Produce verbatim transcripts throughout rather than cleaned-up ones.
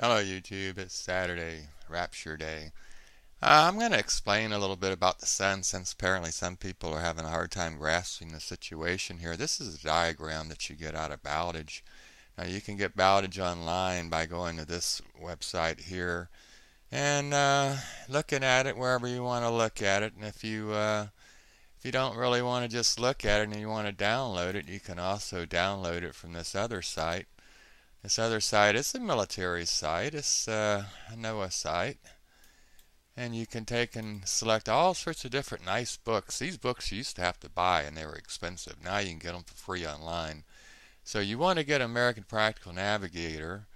Hello YouTube, it's Saturday, Rapture Day. Uh, I'm going to explain a little bit about the sun since apparently some people are having a hard time grasping the situation here. This is a diagram that you get out of Bowditch. Now you can get Bowditch online by going to this website here and uh, looking at it wherever you want to look at it. And if you, uh, if you don't really want to just look at it and you want to download it, you can also download it from this other site. This other site, it's a military site, it's uh, a NOAA site, and you can take and select all sorts of different nice books. These books you used to have to buy and they were expensive. Now you can get them for free online. So you want to get American Practical Navigator,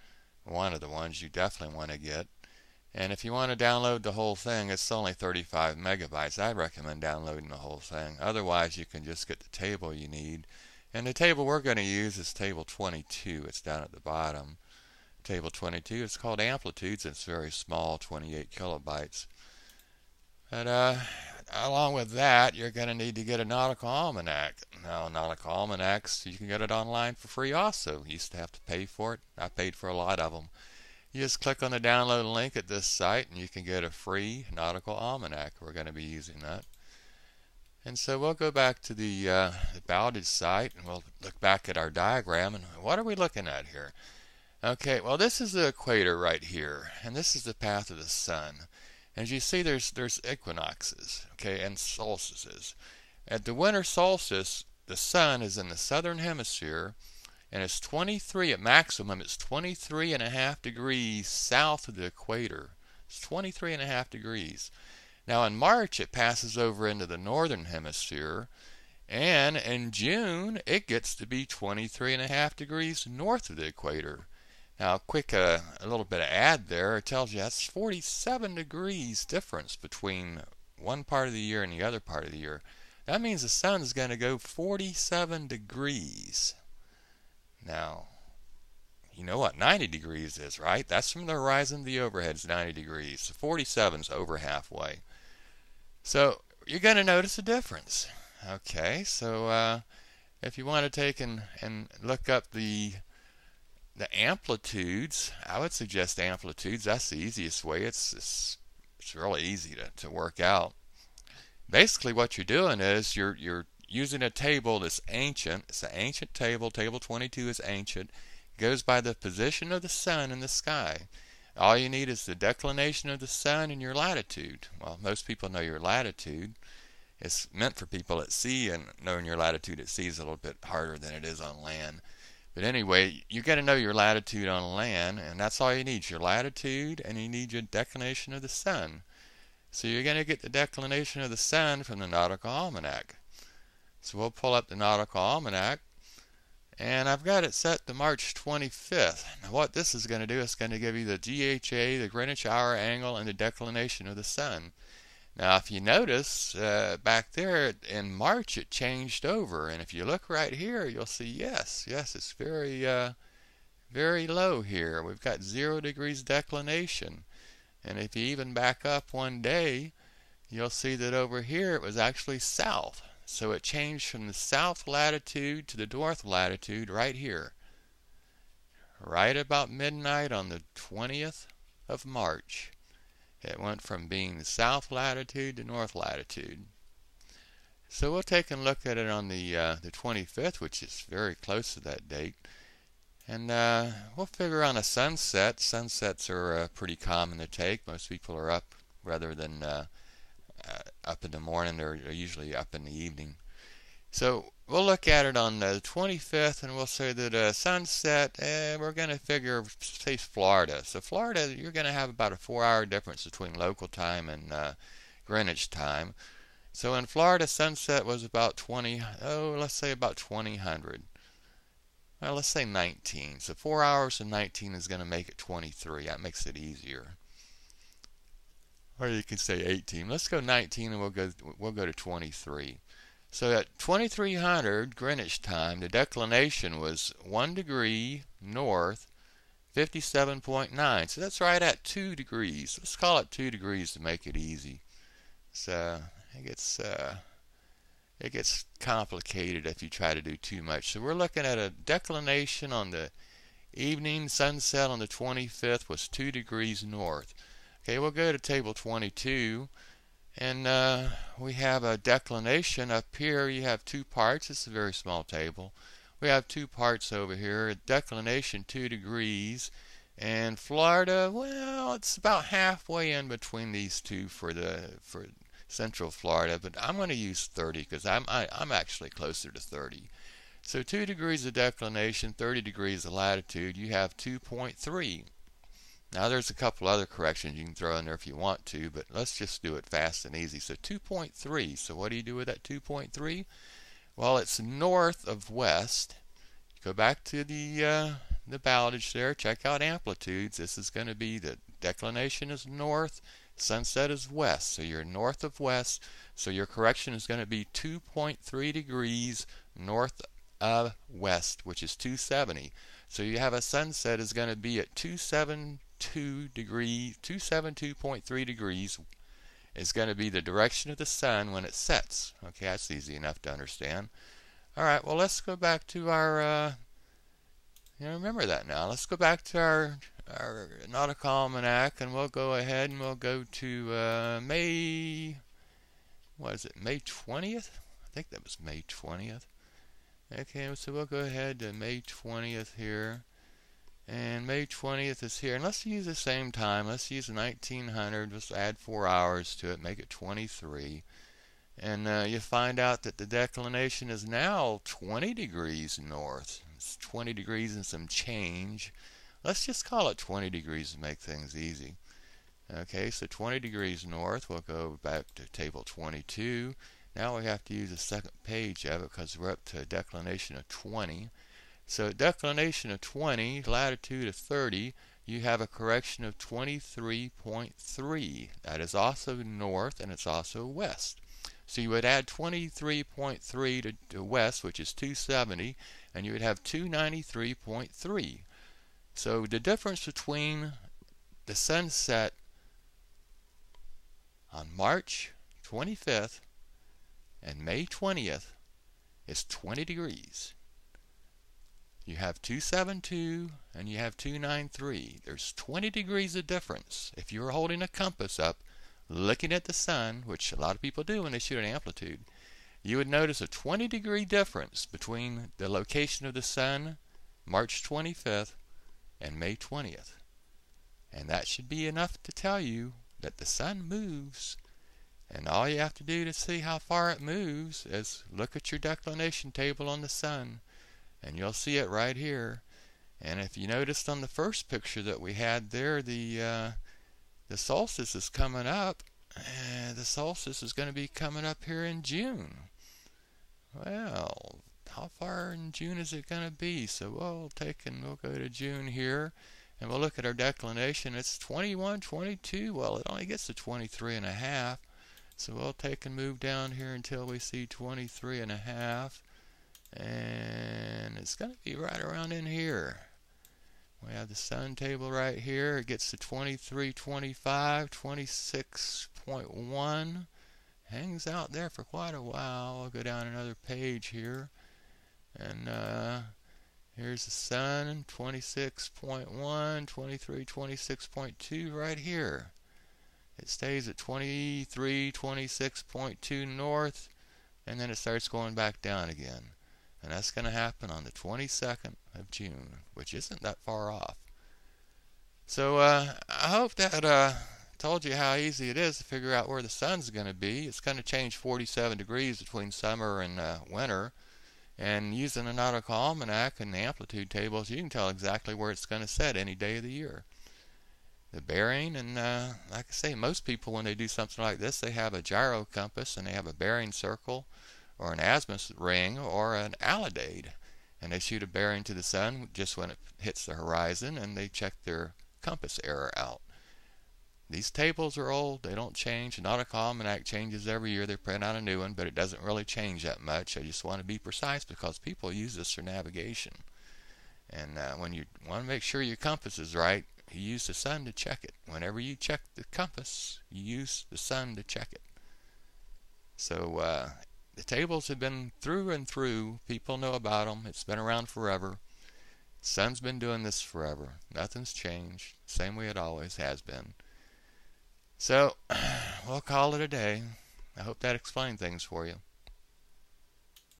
one of the ones you definitely want to get. And if you want to download the whole thing, it's only thirty-five megabytes. I recommend downloading the whole thing. Otherwise you can just get the table you need. And the table we're going to use is table twenty-two. It's down at the bottom. Table twenty-two. It's called amplitudes. It's very small, twenty-eight kilobytes. But uh, along with that, you're going to need to get a nautical almanac. Now, nautical almanacs, you can get it online for free also. You used to have to pay for it. I paid for a lot of them. You just click on the download link at this site, and you can get a free nautical almanac. We're going to be using that. And so we'll go back to the, uh, the Bowditch site and we'll look back at our diagram and what are we looking at here? Okay, well this is the equator right here and this is the path of the sun. And as you see there's there's equinoxes, okay, and solstices. At the winter solstice the sun is in the southern hemisphere and it's twenty-three at maximum, it's twenty-three and a half degrees south of the equator. It's twenty-three and a half degrees. Now in March it passes over into the northern hemisphere and in June it gets to be twenty-three and a half degrees north of the equator. Now quick uh, a little bit of add there, it tells you that's forty-seven degrees difference between one part of the year and the other part of the year. That means the sun is going to go forty-seven degrees. Now you know what ninety degrees is, right? That's from the horizon to the overhead's ninety degrees. So forty-seven's over halfway. So you're going to notice a difference. Okay, so uh, if you want to take and, and look up the the amplitudes, I would suggest amplitudes. That's the easiest way. It's it's, it's really easy to, to work out. Basically, what you're doing is you're you're using a table that's ancient. It's an ancient table. Table twenty-two is ancient. It goes by the position of the sun in the sky. All you need is the declination of the sun and your latitude. Well, most people know your latitude. It's meant for people at sea, and knowing your latitude at sea is a little bit harder than it is on land. But anyway, you got to know your latitude on land, and that's all you need, your latitude, and you need your declination of the sun. So you're going to get the declination of the sun from the Nautical Almanac. So we'll pull up the Nautical Almanac. And I've got it set to March twenty-fifth. Now what this is going to do, it's going to give you the G H A, the Greenwich hour angle, and the declination of the sun. Now if you notice, uh, back there in March it changed over. And if you look right here, you'll see yes, yes, it's very, uh, very low here. We've got zero degrees declination. And if you even back up one day, you'll see that over here it was actually south. So it changed from the south latitude to the north latitude right here, right about midnight on the twentieth of March. It went from being the south latitude to north latitude. So we'll take a look at it on the uh, the twenty-fifth, which is very close to that date, and uh, we'll figure on a sunset. Sunsets are uh, pretty common to take. Most people are up rather than uh, Uh, up in the morning, or usually up in the evening. So we'll look at it on the twenty-fifth and we'll say that uh, sunset, eh, we're going to figure, say Florida. So Florida, you're going to have about a four hour difference between local time and uh, Greenwich time. So in Florida, sunset was about twenty, oh, let's say about twenty hundred. Well, let's say nineteen. So four hours and nineteen is going to make it twenty-three. That makes it easier. Or you could say eighteen. Let's go nineteen, and we'll go we'll go to twenty-three. So at twenty-three hundred Greenwich time, the declination was one degree north, fifty-seven point nine. So that's right at two degrees. Let's call it two degrees to make it easy. So it gets uh, it gets complicated if you try to do too much. So we're looking at a declination on the Evening sunset on the twenty-fifth was two degrees north. Okay, we'll go to table twenty-two, and uh, we have a declination up here. You have two parts. It's a very small table. We have two parts over here. Declination two degrees, and Florida. Well, it's about halfway in between these two for the for Central Florida, but I'm going to use thirty because I'm I, I'm actually closer to thirty. So two degrees of declination, thirty degrees of latitude, you have two point three. Now there's a couple other corrections you can throw in there if you want to, but let's just do it fast and easy. So two point three, so what do you do with that two point three? Well, it's north of west. Go back to the uh, the Bowditch there, check out amplitudes. This is going to be the declination is north, sunset is west, so you're north of west, so your correction is going to be two point three degrees north of west, which is two seventy. So you have a sunset is going to be at two seventy-two degrees, two seventy-two point three degrees is going to be the direction of the sun when it sets. Okay, that's easy enough to understand. All right, well, let's go back to our uh, you know, remember that now. Let's go back to our our Nautical Almanac, and we'll go ahead and we'll go to uh, May, what is it, May twentieth? I think that was May twentieth. Okay, so we'll go ahead to May twentieth here, and May twentieth is here, and let's use the same time. Let's use nineteen hundred, just add four hours to it, make it twenty-three, and uh, you find out that the declination is now twenty degrees north. It's twenty degrees and some change. Let's just call it twenty degrees to make things easy. Okay, so twenty degrees north. We'll go back to table twenty-two. Now we have to use the second page of it because we're up to a declination of twenty. So declination of twenty, latitude of thirty, you have a correction of twenty-three point three. That is also north and it's also west. So you would add twenty-three point three to, to west, which is two seventy, and you would have two ninety-three point three. So the difference between the sunset on March twenty-fifth and May twentieth is twenty degrees. You have two seventy-two and you have two ninety-three. There's twenty degrees of difference. If you're holding a compass up, looking at the sun, which a lot of people do when they shoot an amplitude, you would notice a twenty degree difference between the location of the sun, March twenty-fifth, and May twentieth. And that should be enough to tell you that the sun moves. And all you have to do to see how far it moves is look at your declination table on the sun, and you'll see it right here. And if you noticed on the first picture that we had there, the uh, the solstice is coming up, and the solstice is going to be coming up here in June. Well, how far in June is it going to be? So we'll take and we'll go to June here, and we'll look at our declination. It's twenty-one, twenty-two. Well, it only gets to twenty-three and a half. So we'll take and move down here until we see twenty-three and a half, and it's going to be right around in here. We have the sun table right here. It gets to twenty-three, twenty-five, twenty-six point one. Hangs out there for quite a while. I'll go down another page here, and uh, here's the sun, twenty-six point one, twenty-three, twenty-six point two right here. It stays at twenty-three, twenty-six point two north, and then it starts going back down again. And that's going to happen on the twenty-second of June, which isn't that far off. So uh, I hope that uh, told you how easy it is to figure out where the sun's going to be. It's going to change forty-seven degrees between summer and uh, winter. And using a Nautical Almanac and the amplitude tables, you can tell exactly where it's going to set any day of the year. The bearing, and uh, like I say, most people when they do something like this, they have a gyro compass and they have a bearing circle or an azimuth ring or an alidade, and they shoot a bearing to the sun just when it hits the horizon, and they check their compass error out. These tables are old, they don't change. Nautical Almanac changes every year, they print out a new one, but it doesn't really change that much. I just want to be precise because people use this for navigation, and uh, when you want to make sure your compass is right, you use the sun to check it. Whenever you check the compass, you use the sun to check it. So uh, the tables have been through and through. People know about them. It's been around forever. Sun's been doing this forever. Nothing's changed. Same way it always has been. So, we'll call it a day. I hope that explained things for you.